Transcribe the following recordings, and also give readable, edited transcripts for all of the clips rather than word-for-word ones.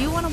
Do you want to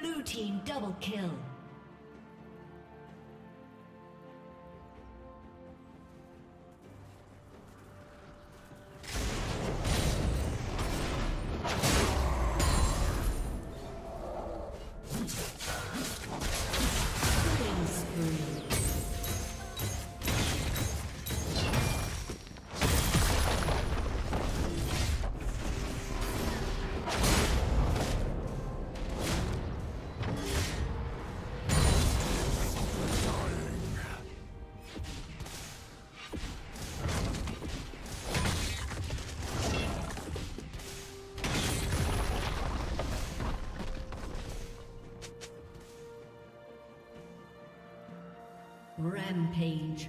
Blue team double kill. Rampage.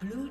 Blue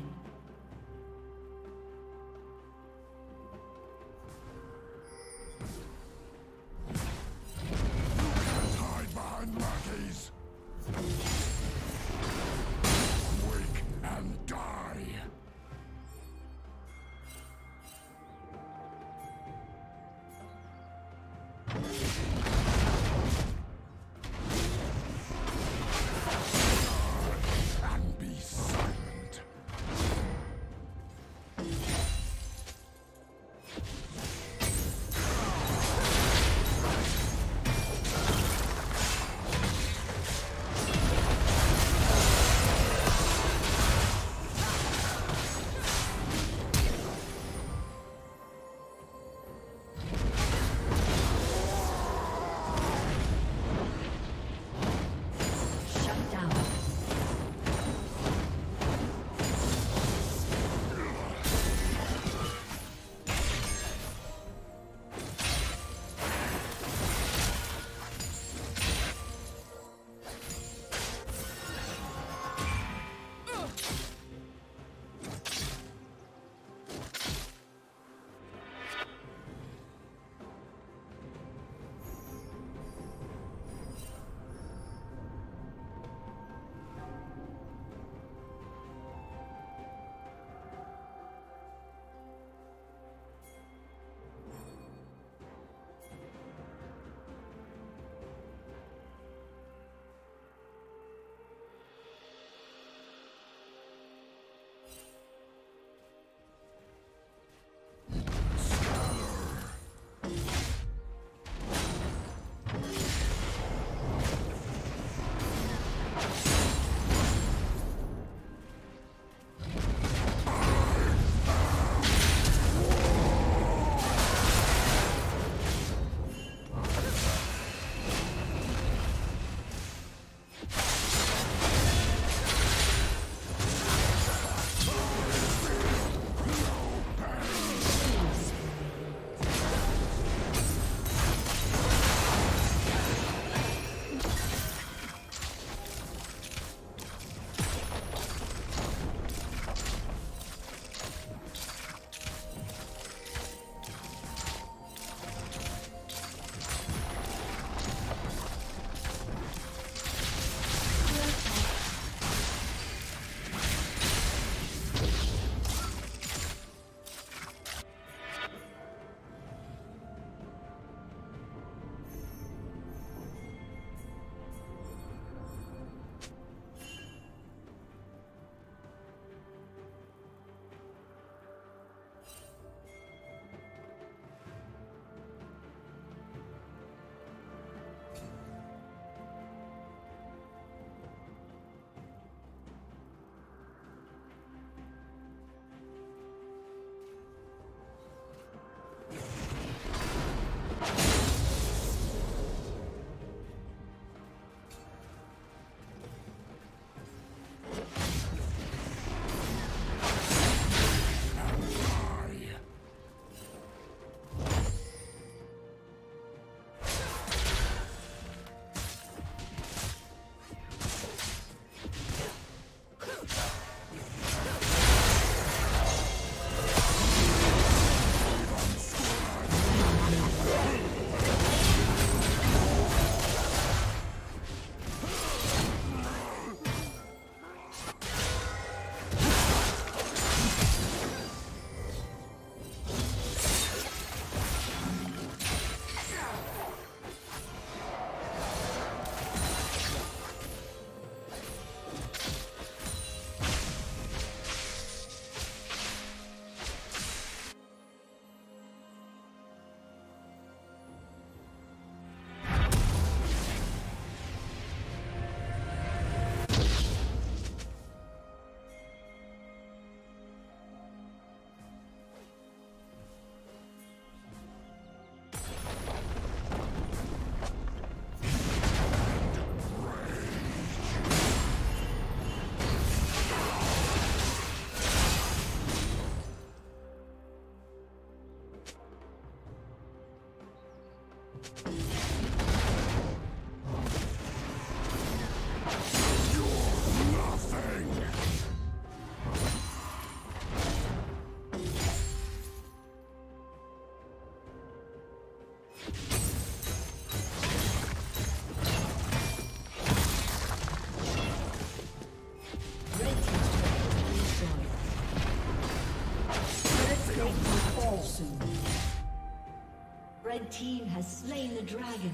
And be silent. has slain the dragon.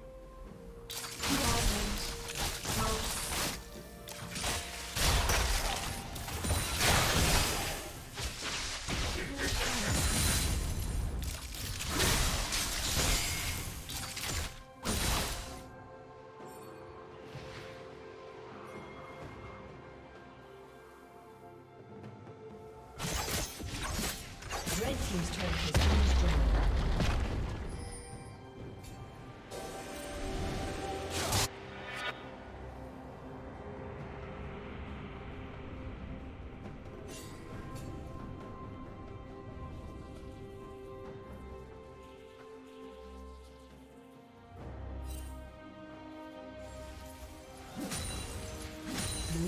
Blue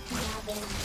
Blue team.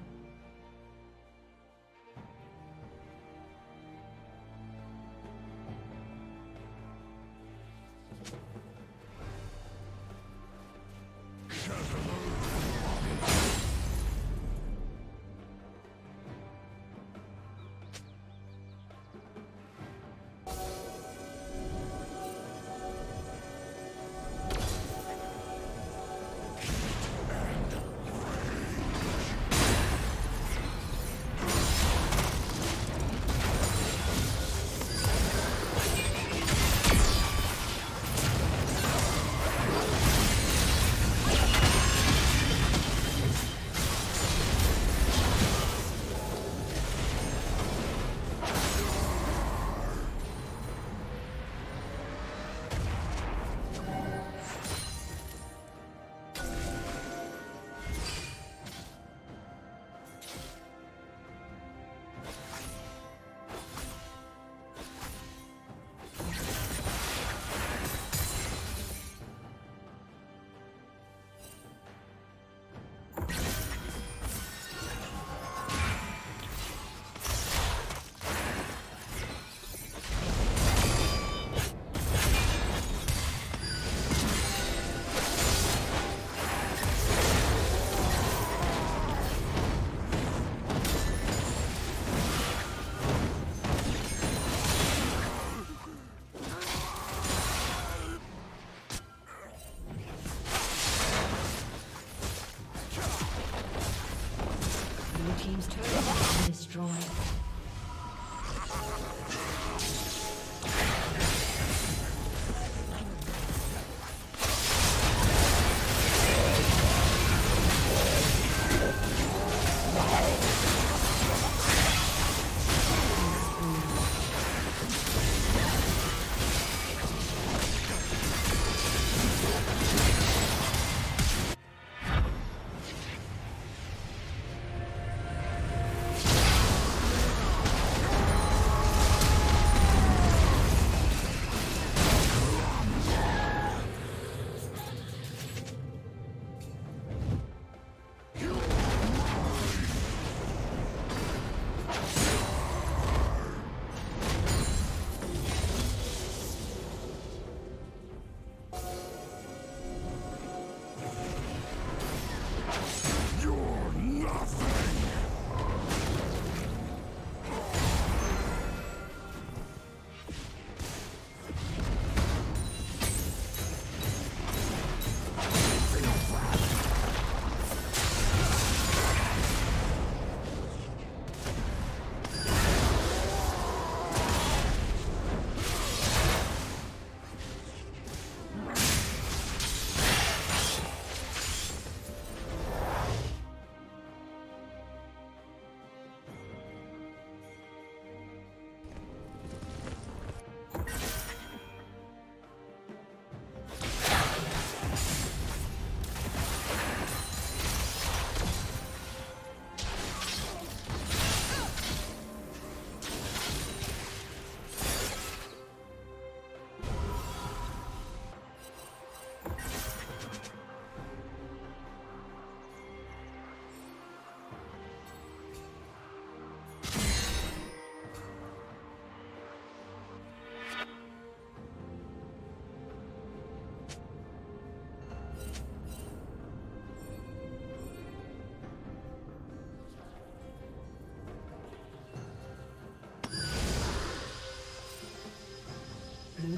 Blue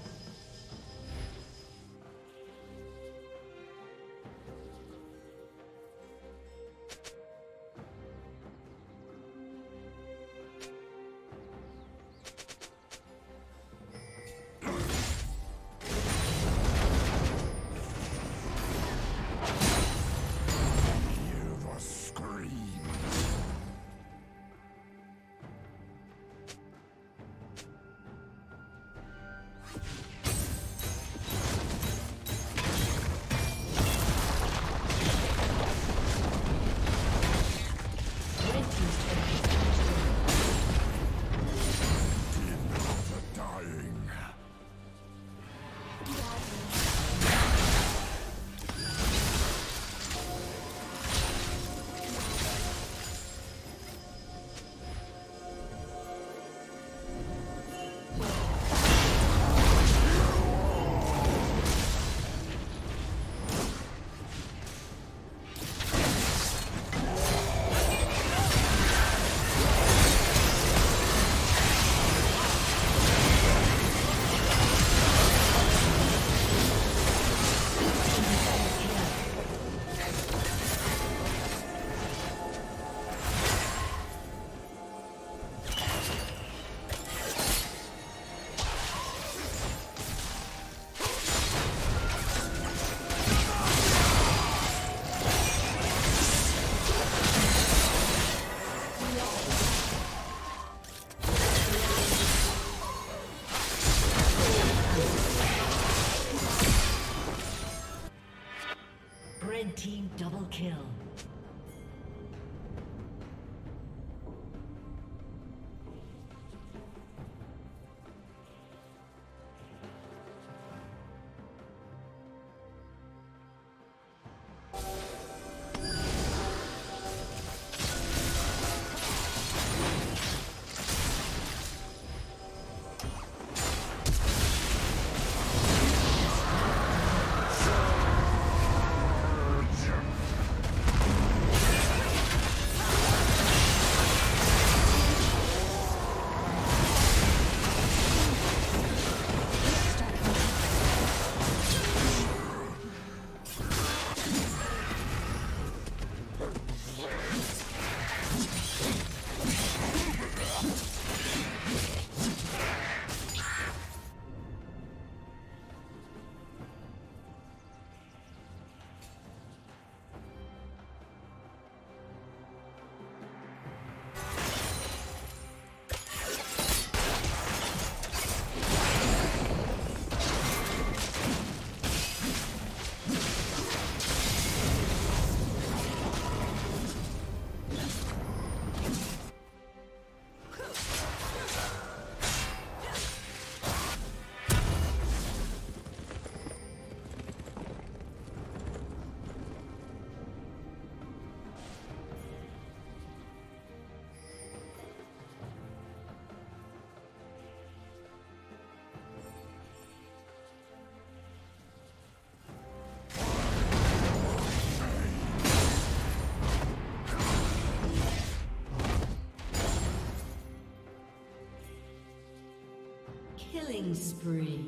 Killing spree.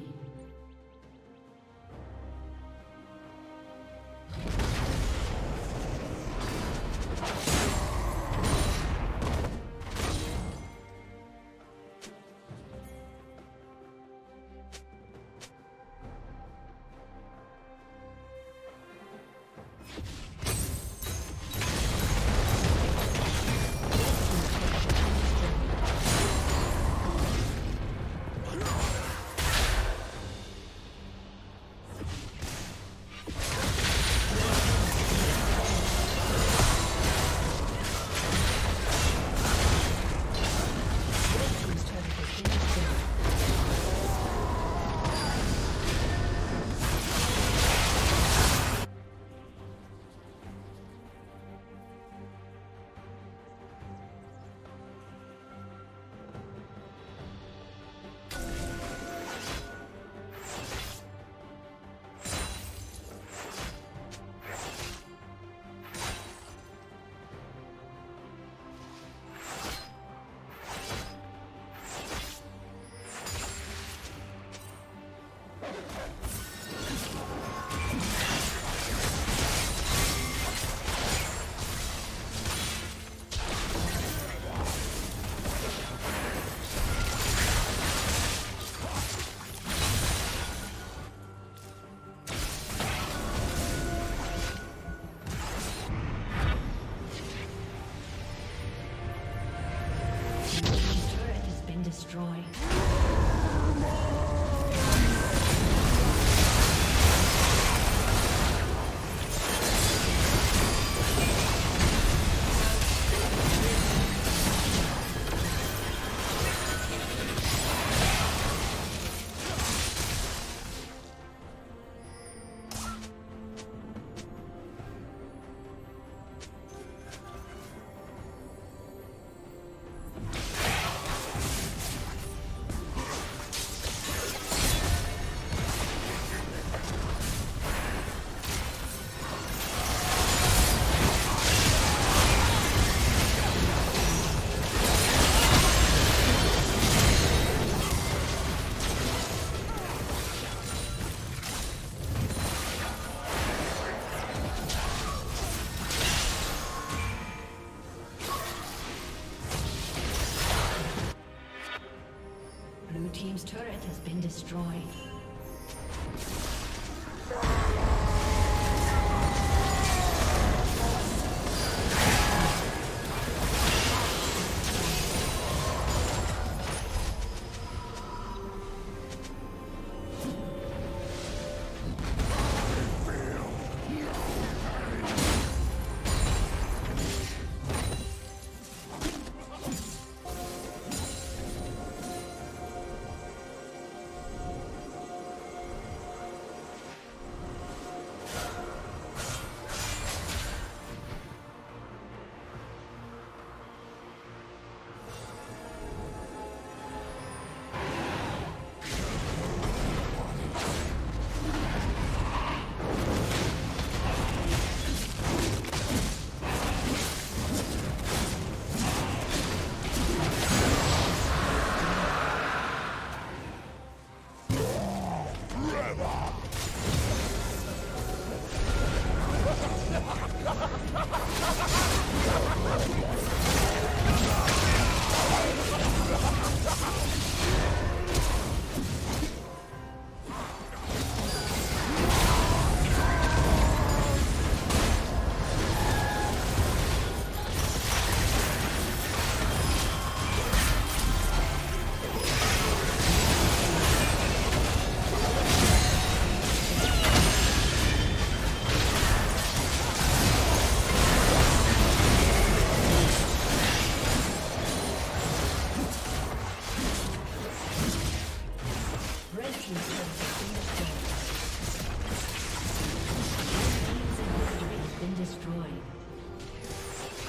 Team's turret has been destroyed.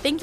Thank